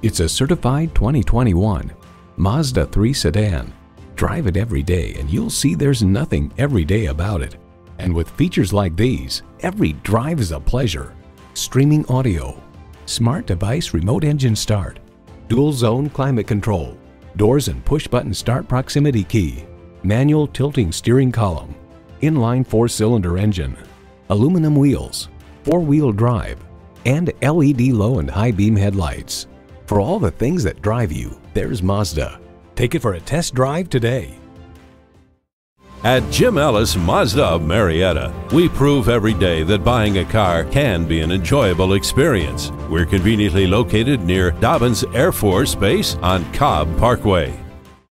It's a certified 2021 Mazda 3 sedan. Drive it every day and you'll see there's nothing every day about it. And with features like these, every drive is a pleasure. Streaming audio, smart device remote engine start, dual zone climate control, doors and push button start proximity key, manual tilting steering column, inline 4-cylinder engine, aluminum wheels, 4-wheel drive, and LED low and high beam headlights. For all the things that drive you, there's Mazda. Take it for a test drive today. At Jim Ellis Mazda of Marietta, we prove every day that buying a car can be an enjoyable experience. We're conveniently located near Dobbins Air Force Base on Cobb Parkway.